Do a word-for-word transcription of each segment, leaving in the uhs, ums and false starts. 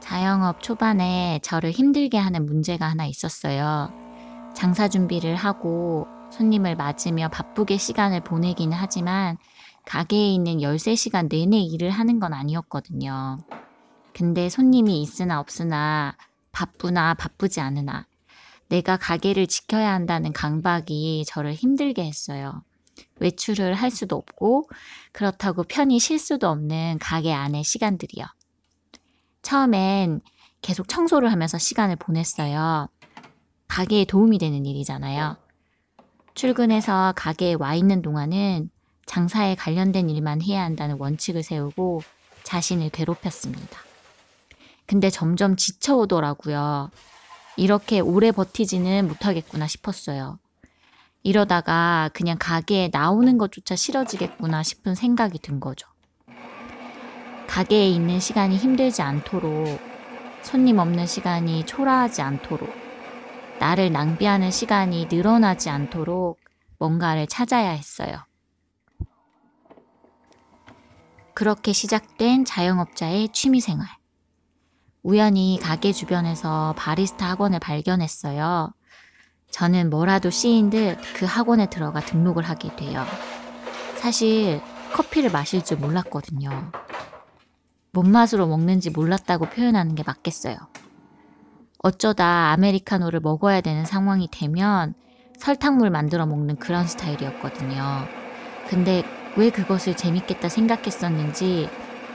자영업 초반에 저를 힘들게 하는 문제가 하나 있었어요. 장사 준비를 하고 손님을 맞으며 바쁘게 시간을 보내긴 하지만 가게에 있는 열세 시간 내내 일을 하는 건 아니었거든요. 근데 손님이 있으나 없으나 바쁘나 바쁘지 않으나 내가 가게를 지켜야 한다는 강박이 저를 힘들게 했어요. 외출을 할 수도 없고 그렇다고 편히 쉴 수도 없는 가게 안의 시간들이요. 처음엔 계속 청소를 하면서 시간을 보냈어요. 가게에 도움이 되는 일이잖아요. 출근해서 가게에 와 있는 동안은 장사에 관련된 일만 해야 한다는 원칙을 세우고 자신을 괴롭혔습니다. 근데 점점 지쳐오더라고요. 이렇게 오래 버티지는 못하겠구나 싶었어요. 이러다가 그냥 가게에 나오는 것조차 싫어지겠구나 싶은 생각이 든 거죠. 가게에 있는 시간이 힘들지 않도록, 손님 없는 시간이 초라하지 않도록, 나를 낭비하는 시간이 늘어나지 않도록 뭔가를 찾아야 했어요. 그렇게 시작된 자영업자의 취미생활. 우연히 가게 주변에서 바리스타 학원을 발견했어요. 저는 뭐라도 씌인 듯 그 학원에 들어가 등록을 하게 돼요. 사실 커피를 마실 줄 몰랐거든요. 뭔 맛으로 먹는지 몰랐다고 표현하는 게 맞겠어요. 어쩌다 아메리카노를 먹어야 되는 상황이 되면 설탕물 만들어 먹는 그런 스타일이었거든요. 근데 왜 그것을 재밌겠다 생각했었는지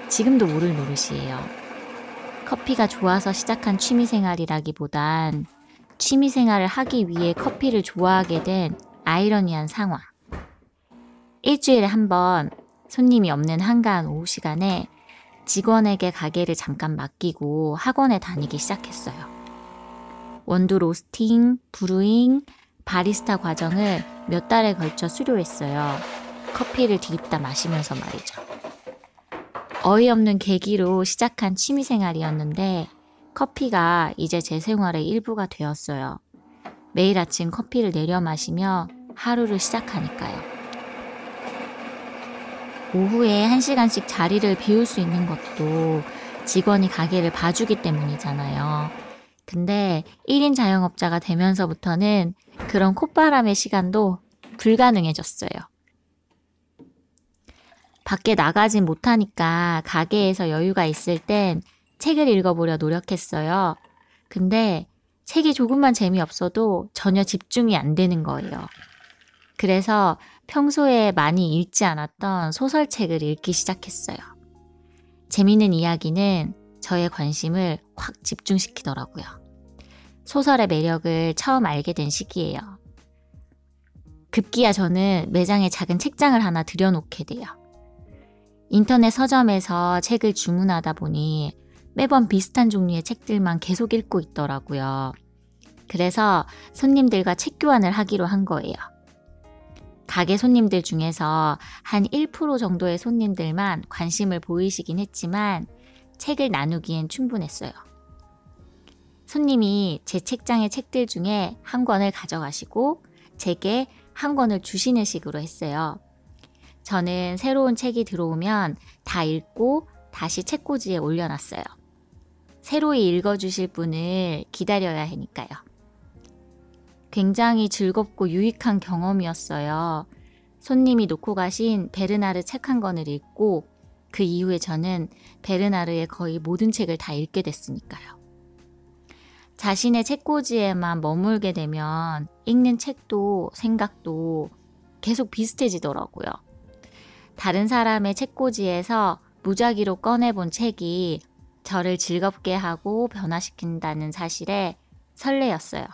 지금도 모를 노릇이에요. 커피가 좋아서 시작한 취미생활이라기보단 취미생활을 하기 위해 커피를 좋아하게 된 아이러니한 상황. 일주일에 한 번 손님이 없는 한가한 오후 시간에 직원에게 가게를 잠깐 맡기고 학원에 다니기 시작했어요. 원두 로스팅, 브루잉, 바리스타 과정을 몇 달에 걸쳐 수료했어요. 커피를 들이다 마시면서 말이죠. 어이없는 계기로 시작한 취미생활이었는데 커피가 이제 제 생활의 일부가 되었어요. 매일 아침 커피를 내려 마시며 하루를 시작하니까요. 오후에 한 시간씩 자리를 비울 수 있는 것도 직원이 가게를 봐주기 때문이잖아요. 근데 일 인 자영업자가 되면서부터는 그런 콧바람의 시간도 불가능해졌어요. 밖에 나가진 못하니까 가게에서 여유가 있을 땐 책을 읽어보려 노력했어요. 근데 책이 조금만 재미없어도 전혀 집중이 안 되는 거예요. 그래서 평소에 많이 읽지 않았던 소설책을 읽기 시작했어요. 재미있는 이야기는 저의 관심을 확 집중시키더라고요. 소설의 매력을 처음 알게 된 시기예요. 급기야 저는 매장에 작은 책장을 하나 들여놓게 돼요. 인터넷 서점에서 책을 주문하다 보니 매번 비슷한 종류의 책들만 계속 읽고 있더라고요. 그래서 손님들과 책 교환을 하기로 한 거예요. 가게 손님들 중에서 한 일 퍼센트 정도의 손님들만 관심을 보이시긴 했지만 책을 나누기엔 충분했어요. 손님이 제 책장의 책들 중에 한 권을 가져가시고 제게 한 권을 주시는 식으로 했어요. 저는 새로운 책이 들어오면 다 읽고 다시 책꽂이에 올려놨어요. 새로이 읽어주실 분을 기다려야 하니까요. 굉장히 즐겁고 유익한 경험이었어요. 손님이 놓고 가신 베르나르 책 한 권을 읽고 그 이후에 저는 베르나르의 거의 모든 책을 다 읽게 됐으니까요. 자신의 책꽂이에만 머물게 되면 읽는 책도 생각도 계속 비슷해지더라고요. 다른 사람의 책꽂이에서 무작위로 꺼내본 책이 저를 즐겁게 하고 변화시킨다는 사실에 설레였어요.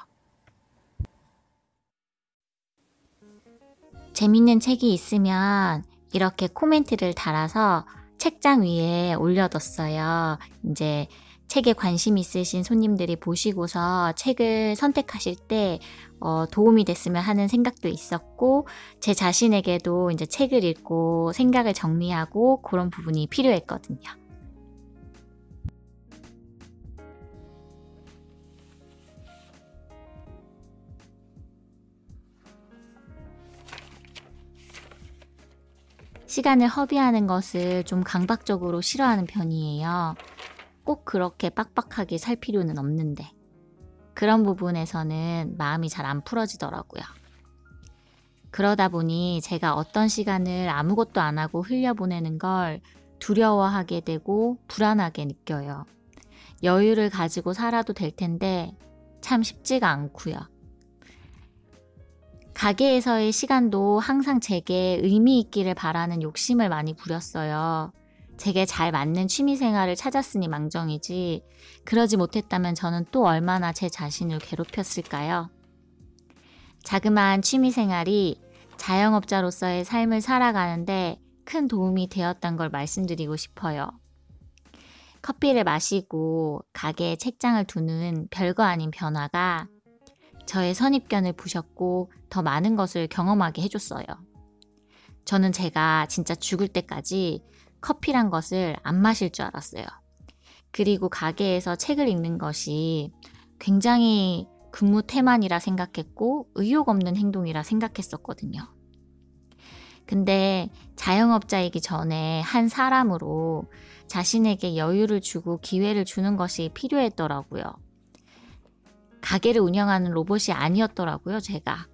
재밌는 책이 있으면 이렇게 코멘트를 달아서 책장 위에 올려뒀어요. 이제 책에 관심 있으신 손님들이 보시고서 책을 선택하실 때 어, 도움이 됐으면 하는 생각도 있었고 제 자신에게도 이제 책을 읽고 생각을 정리하고 그런 부분이 필요했거든요. 시간을 허비하는 것을 좀 강박적으로 싫어하는 편이에요. 꼭 그렇게 빡빡하게 살 필요는 없는데. 그런 부분에서는 마음이 잘 안 풀어지더라고요. 그러다 보니 제가 어떤 시간을 아무것도 안 하고 흘려보내는 걸 두려워하게 되고 불안하게 느껴요. 여유를 가지고 살아도 될 텐데 참 쉽지가 않고요. 가게에서의 시간도 항상 제게 의미 있기를 바라는 욕심을 많이 부렸어요. 제게 잘 맞는 취미생활을 찾았으니 망정이지 그러지 못했다면 저는 또 얼마나 제 자신을 괴롭혔을까요? 자그마한 취미생활이 자영업자로서의 삶을 살아가는데 큰 도움이 되었던 걸 말씀드리고 싶어요. 커피를 마시고 가게에 책장을 두는 별거 아닌 변화가 저의 선입견을 부셨고 더 많은 것을 경험하게 해줬어요. 저는 제가 진짜 죽을 때까지 커피란 것을 안 마실 줄 알았어요. 그리고 가게에서 책을 읽는 것이 굉장히 근무 태만이라 생각했고 의욕 없는 행동이라 생각했었거든요. 근데 자영업자이기 전에 한 사람으로 자신에게 여유를 주고 기회를 주는 것이 필요했더라고요. 가게를 운영하는 로봇이 아니었더라고요, 제가.